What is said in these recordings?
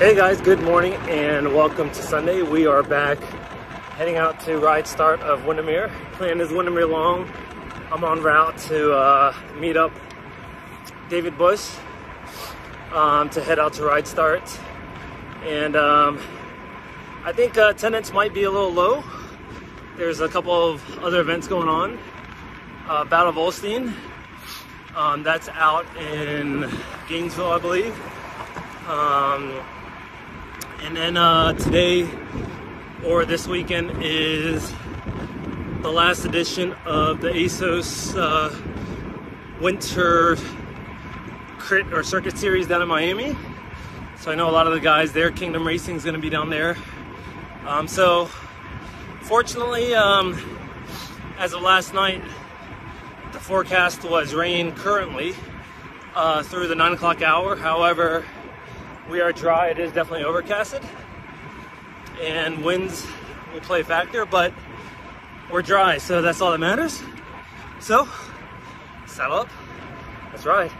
Hey guys, good morning and welcome to Sunday. We are back heading out to ride start of Windermere. Plan is Windermere Long. I'm on route to meet up David Busch to head out to ride start. And I think attendance might be a little low. There's a couple of other events going on. Battle of Olsteen, that's out in Gainesville, I believe. And then today, or this weekend, is the last edition of the ASOS Winter Crit or Circuit Series down in Miami. So I know a lot of the guys there, Kingdom Racing is going to be down there. So fortunately, as of last night, the forecast was rain currently through the 9 o'clock hour. However, we are dry. It is definitely overcasted, and winds will play a factor, but we're dry, so that's all that matters. So, saddle up, let's ride.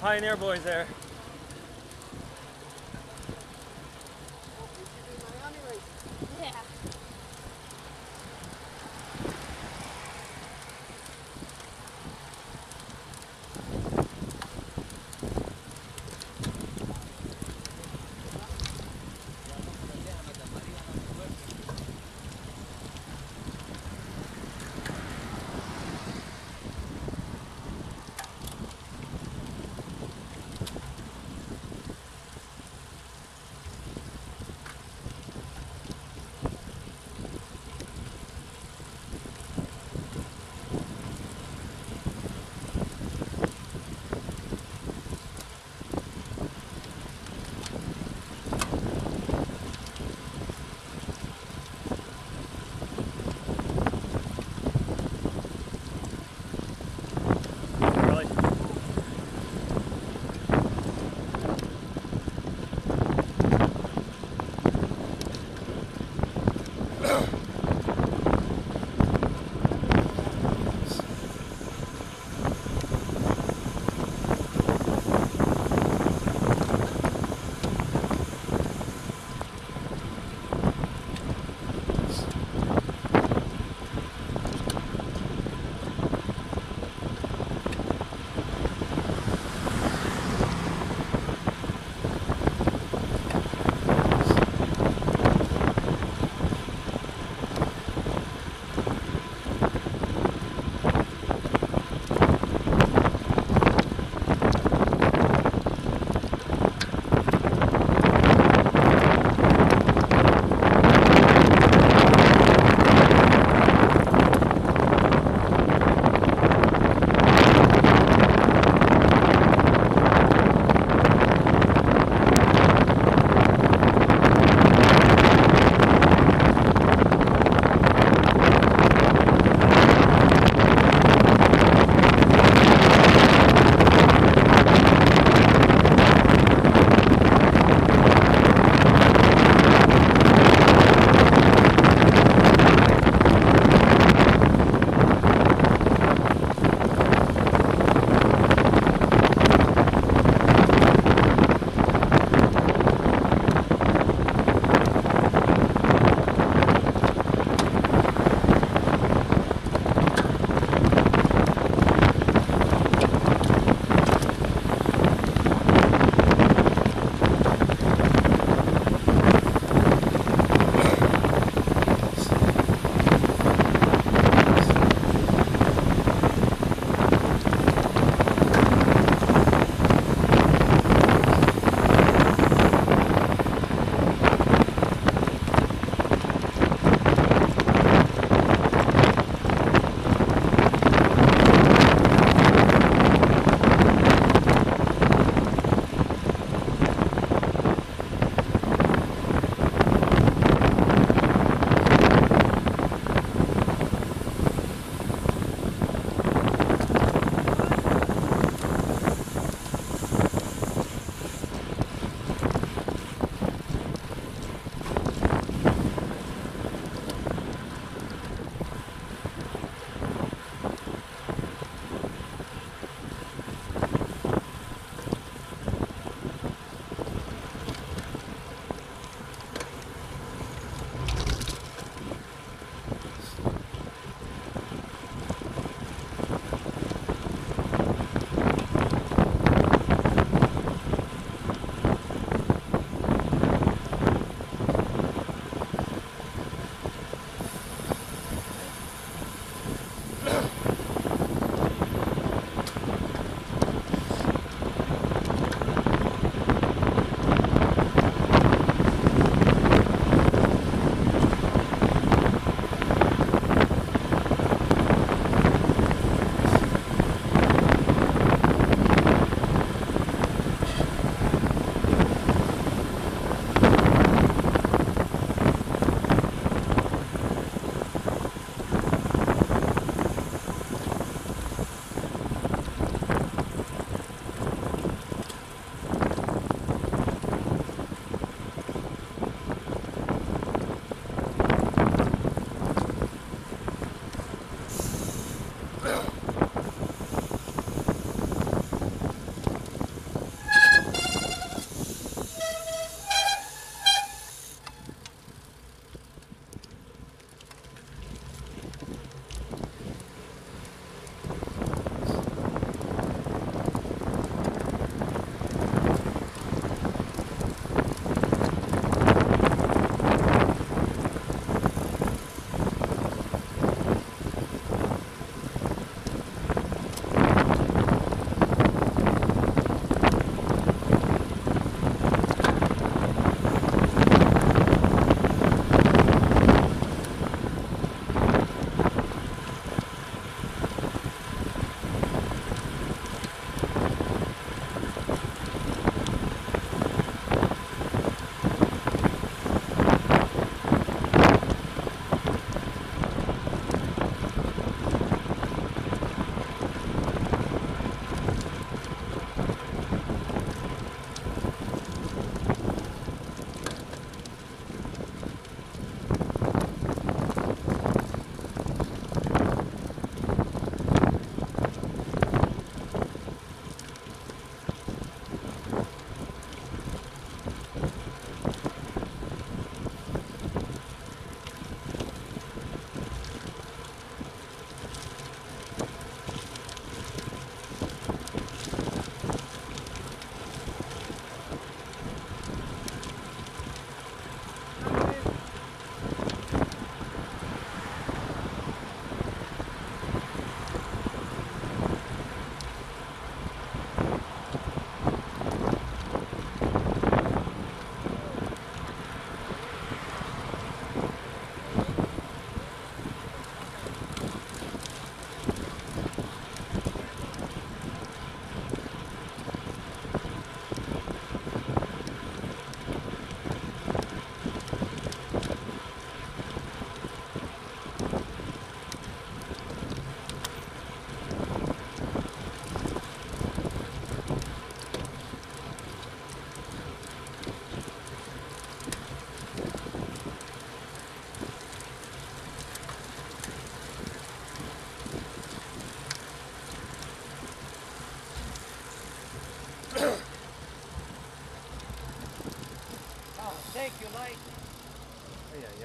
Pioneer boys there. Yeah.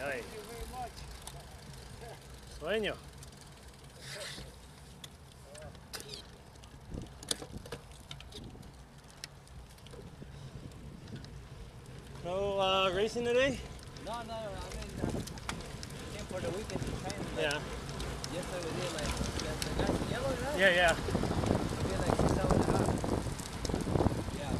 ay. Thank you very much. Sueño. No racing today? No, no, I mean, I came for the weekend to train. Yeah. Yesterday we did like, the guys in yellow, right? Yeah, yeah. We did like 6 hours. Yeah.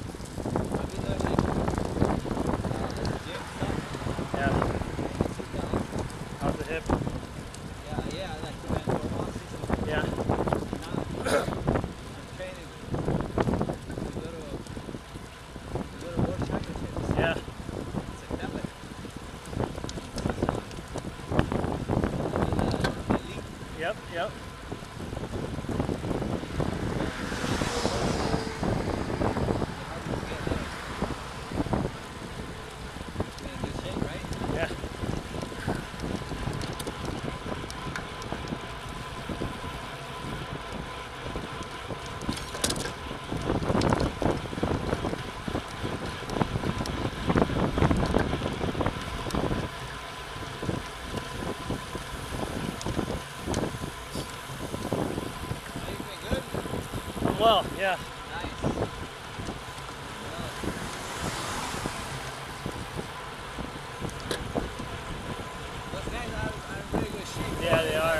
I've been doing like, the gym stuff. Yeah. And sit down. How's the hip? Yeah, yeah, I like to run for 1 season. Yeah. Now, I'm training to go to World Championships. Yeah. Yep, yep. Well, yeah. Nice. Those guys are in really good shape. Yeah, they are.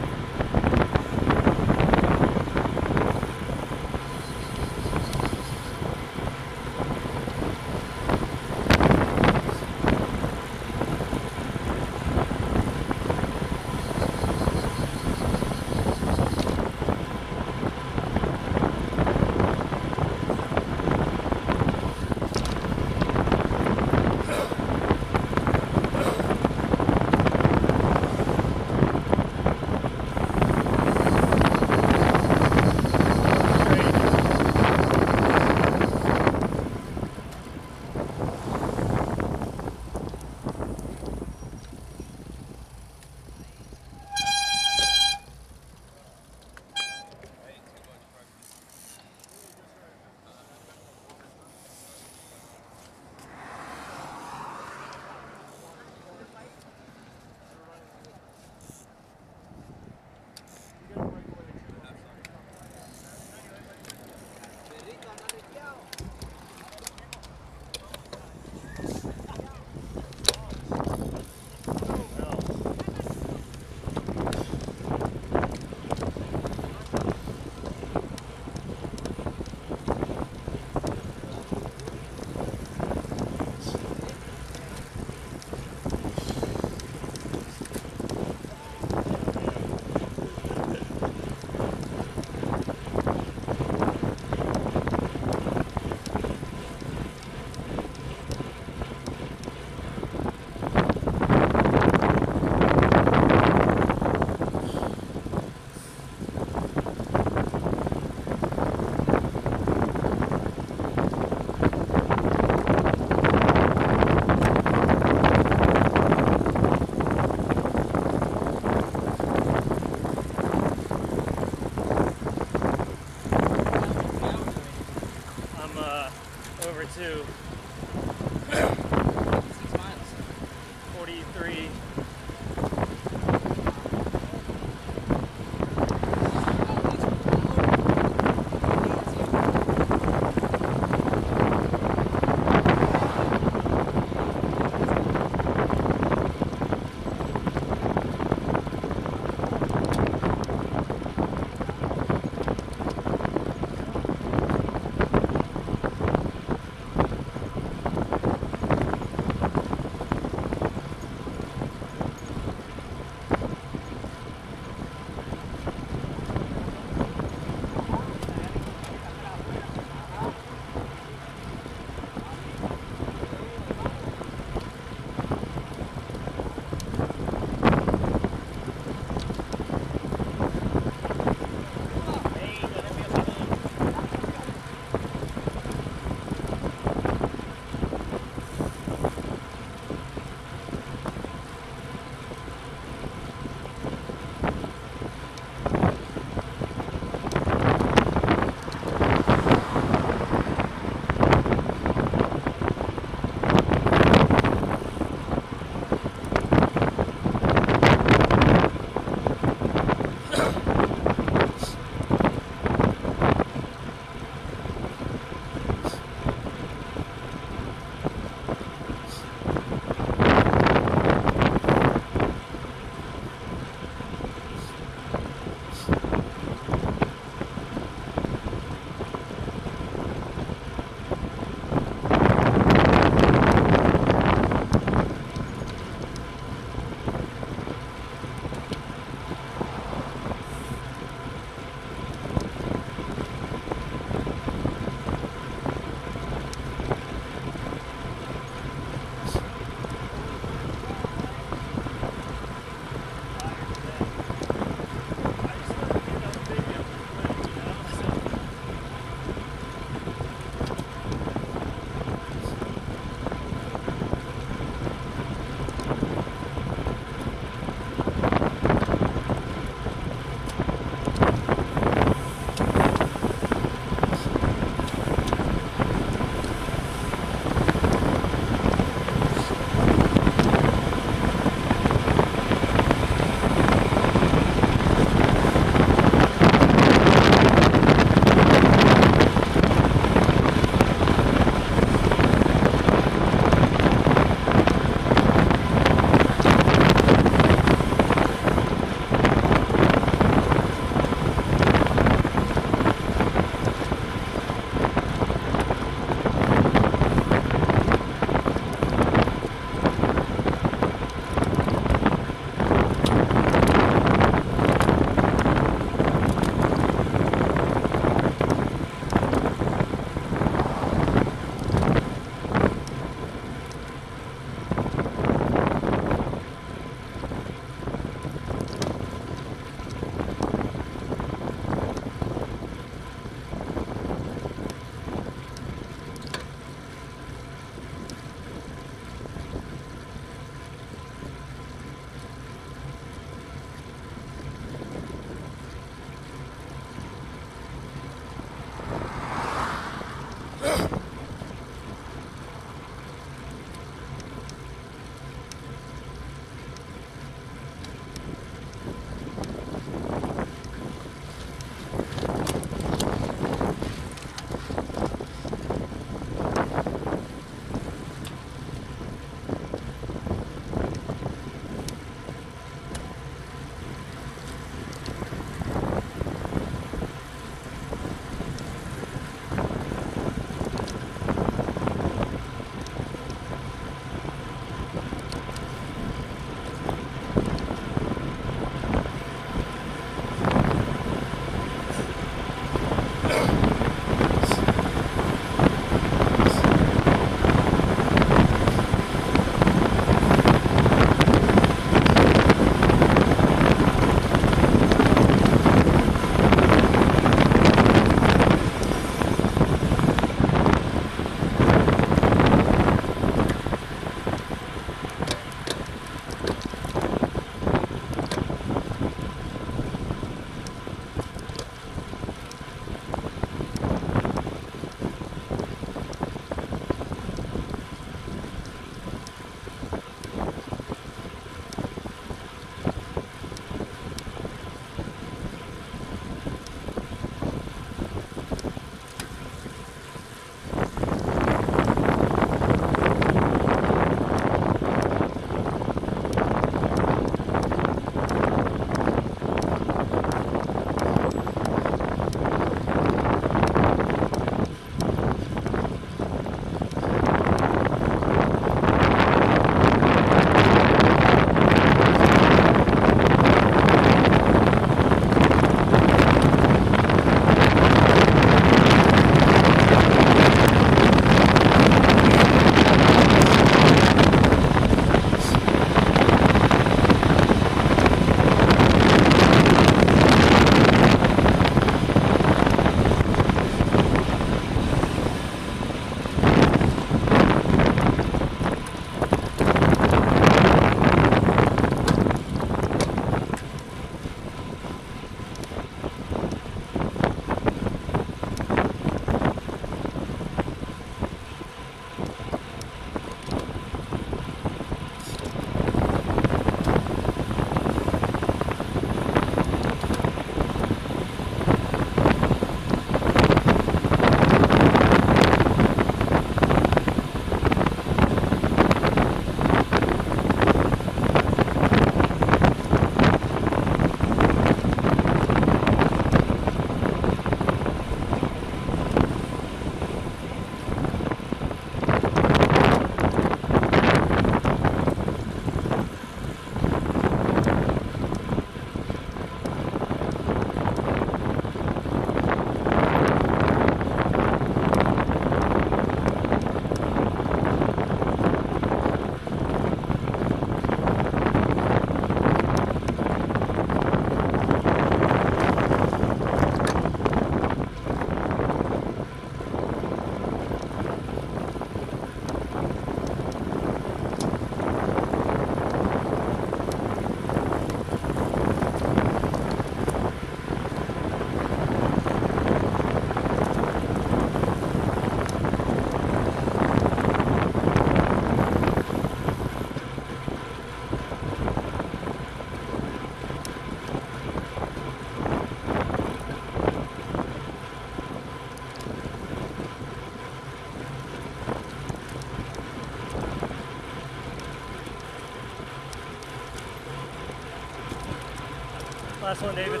Last one, David.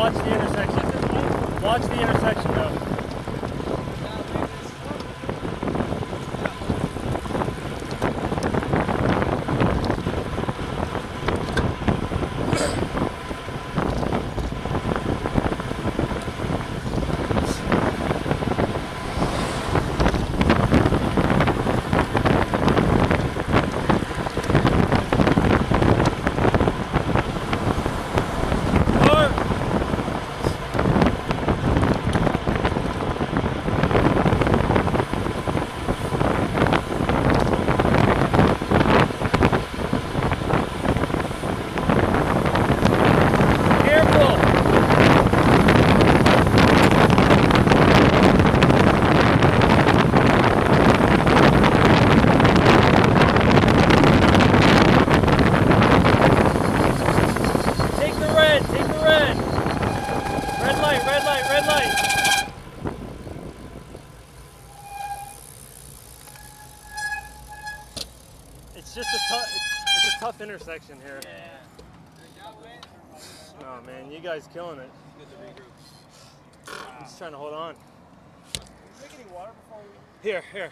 watch the intersection. Watch the intersection though. Intersection here. Yeah. Oh man, you guys killing it. I'm just trying to hold on. Here, here.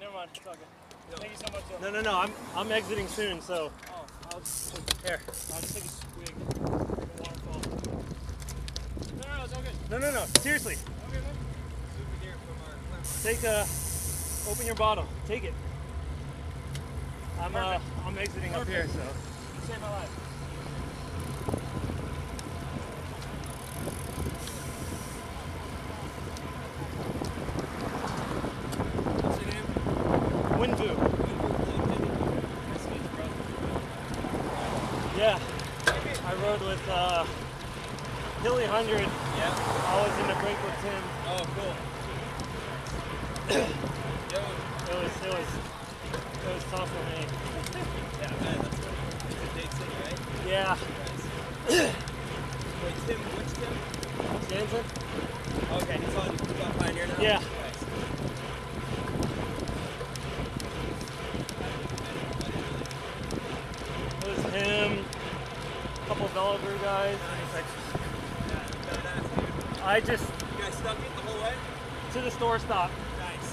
Never mind. It's all good. Thank you so much. No, no, no. I'm exiting soon, so. Oh, I'll just here. I'll just take a swig. No, no, it's all good. No, no, no. Seriously. Okay, man. Take a. Open your bottle. Take it. I'm exiting up here, so. You saved my life. What's your name? Windu. Nice to meet you, bro. Yeah. I rode with Hilly 100. Yeah. I was in the break with Tim. Oh, cool. It was tough for me. Yeah, man, that's good. It's a big thing, right? Yeah. Wait, Tim, which Tim? Stanser? Okay, he's on Pioneer now? Yeah. Nice. It was him, a couple of Dollar guys. Nice. Yeah, I just... You guys stuck it the whole way? To the store stop. Nice.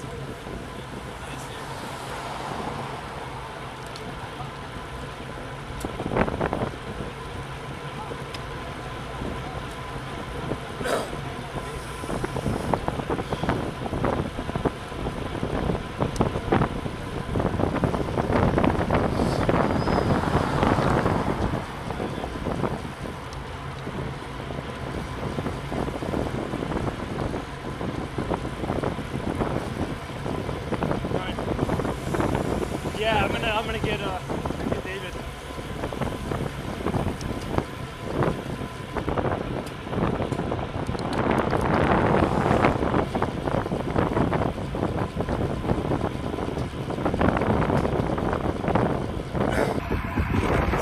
I'm gonna get David.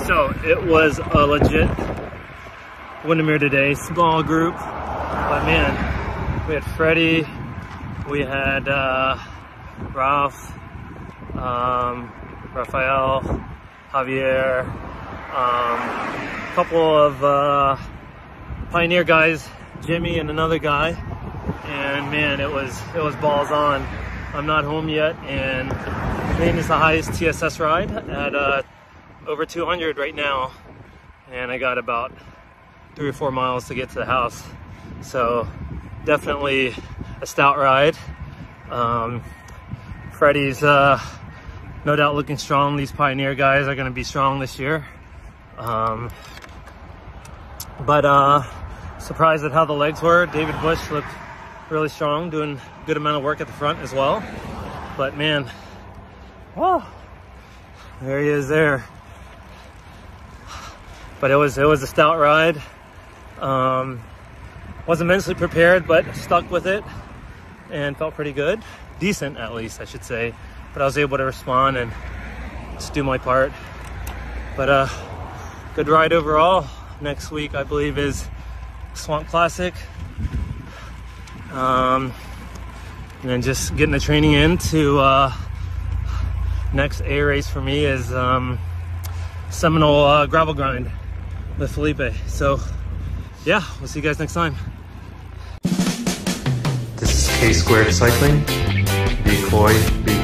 So it was a legit Windermere today, small group, but man, we had Freddie, we had Ralph, Rafael, Javier, a couple of Pioneer guys, Jimmy and another guy, and man, it was balls on. I'm not home yet, and mine is the highest TSS ride at over 200 right now, and I got about 3 or 4 miles to get to the house, so definitely a stout ride. Freddie's no doubt looking strong. These Pioneer guys are gonna be strong this year. Surprised at how the legs were. David Busch looked really strong, doing a good amount of work at the front as well. But man, whoa, there he is there. But it was a stout ride. Was immensely prepared, but stuck with it and felt pretty good. Decent, at least, I should say. But I was able to respond and just do my part. But good ride overall. Next week, I believe, is Swamp Classic. And then just getting the training in to next A race for me is Seminole Gravel Grind. with Felipe. So yeah, we'll see you guys next time. This is K Squared Cycling, be coy, be